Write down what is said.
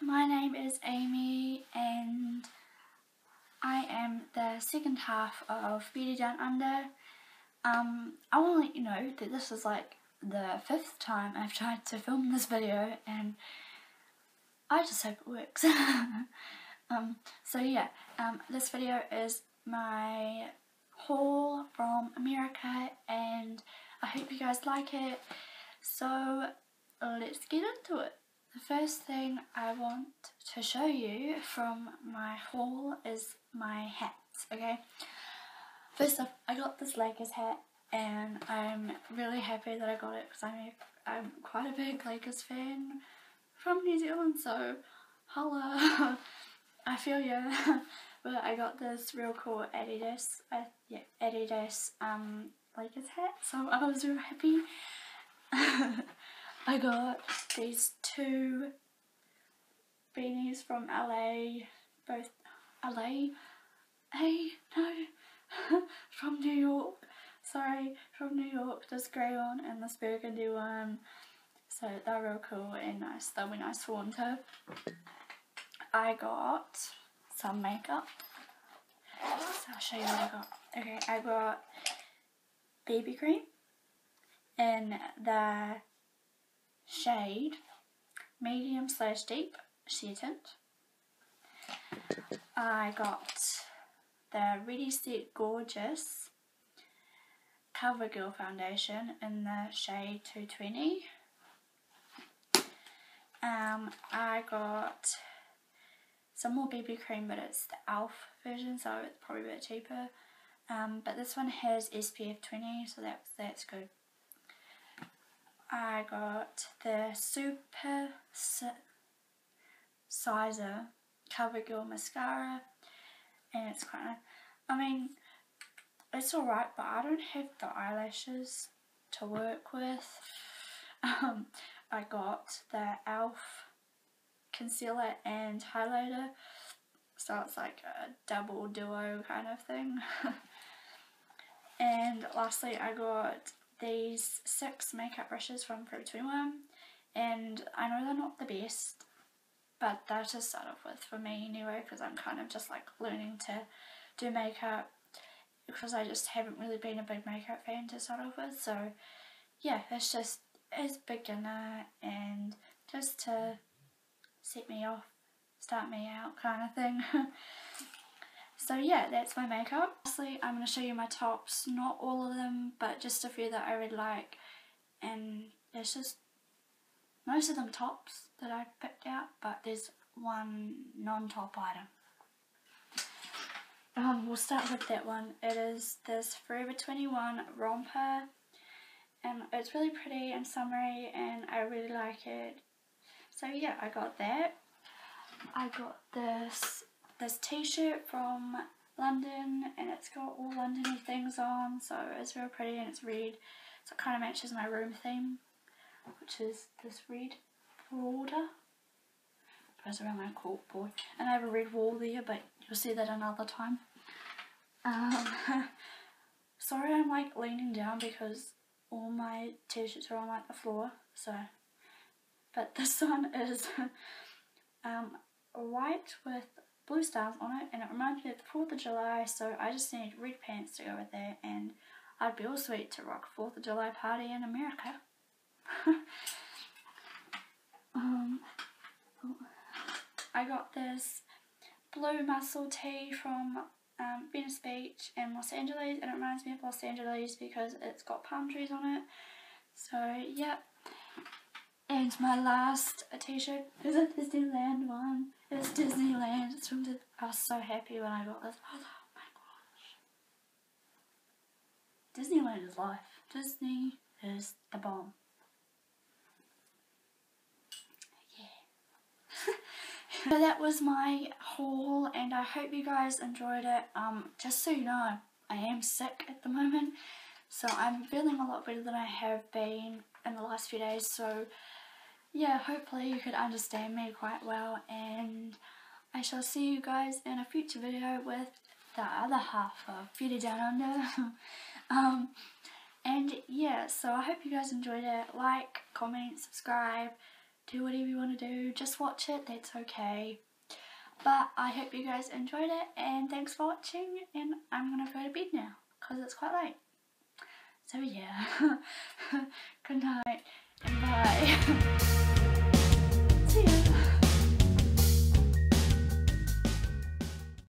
my name is Amy and I am the second half of Beauty Down Under. I want to let you know that this is like the 5th time I've tried to film this video and I just hope it works. So yeah, this video is my haul from America and I hope you guys like it. So let's get into it. The first thing I want to show you from my haul is my hats, okay? First off, I got this Lakers hat and I'm really happy that I got it because I'm quite a big Lakers fan from New Zealand, so holla, I feel you. But I got this real cool Adidas, Lakers hat, so I was real happy. I got these two beanies from LA, both LA, hey, no, from New York, sorry, from New York, this grey one and this burgundy one, so they're real cool and nice, they'll be nice for winter. I got some makeup, so I'll show you what I got. Okay, I got BB cream in the shade medium/deep sheer tint. I got the Ready Set Gorgeous CoverGirl foundation in the shade 220. I got some more BB cream, but it's the e.l.f. version, so it's probably a bit cheaper. But this one has SPF 20, so that's good. I got the Super Sizer CoverGirl mascara and it's quite nice. I mean, it's alright, but I don't have the eyelashes to work with. I got the e.l.f. concealer and highlighter, so it's like a double duo kind of thing. And lastly, I got these 6 makeup brushes from Fruit21, and I know they're not the best, but they're to start off with for me anyway, because I'm kind of just like learning to do makeup, because I just haven't really been a big makeup fan to start off with. So yeah, it's just as beginner and just to set me off, start me out kind of thing. So yeah, that's my makeup. Lastly, I'm going to show you my tops, not all of them, but just a few that I really like. And it's just most of them tops that I picked out, but there's one non-top item. We'll start with that one. It is this Forever 21 romper. And it's really pretty and summery and I really like it. So yeah, I got that. I got this t-shirt from London and it's got all London-y things on, so it's real pretty and it's red, so it kind of matches my room theme, which is this red border. It goes around my corkboard and I have a red wall there, but you'll see that another time. Sorry, I'm like leaning down because all my t-shirts are on like the floor, so but this one is white with blue stars on it, and it reminds me of the 4th of July, so I just need red pants to go with that, and I'd be all sweet to rock a 4th of July party in America. I got this blue muscle tee from Venice Beach in Los Angeles, and it reminds me of Los Angeles because it's got palm trees on it, so yeah. And my last t-shirt is a Disneyland one. It's Disneyland. It's from the... I was so happy when I got this. Oh my gosh. Disneyland is life. Disney is the bomb. Yeah. So that was my haul and I hope you guys enjoyed it. Just so you know, I am sick at the moment. So I'm feeling a lot better than I have been in the last few days, so yeah, hopefully you could understand me quite well, and I shall see you guys in a future video with the other half of Beauty Down Under. And yeah, so I hope you guys enjoyed it. Like, comment, subscribe, do whatever you want to do, just watch it, that's okay. But I hope you guys enjoyed it, and thanks for watching, and I'm gonna go to bed now because it's quite late. So yeah, good night and bye.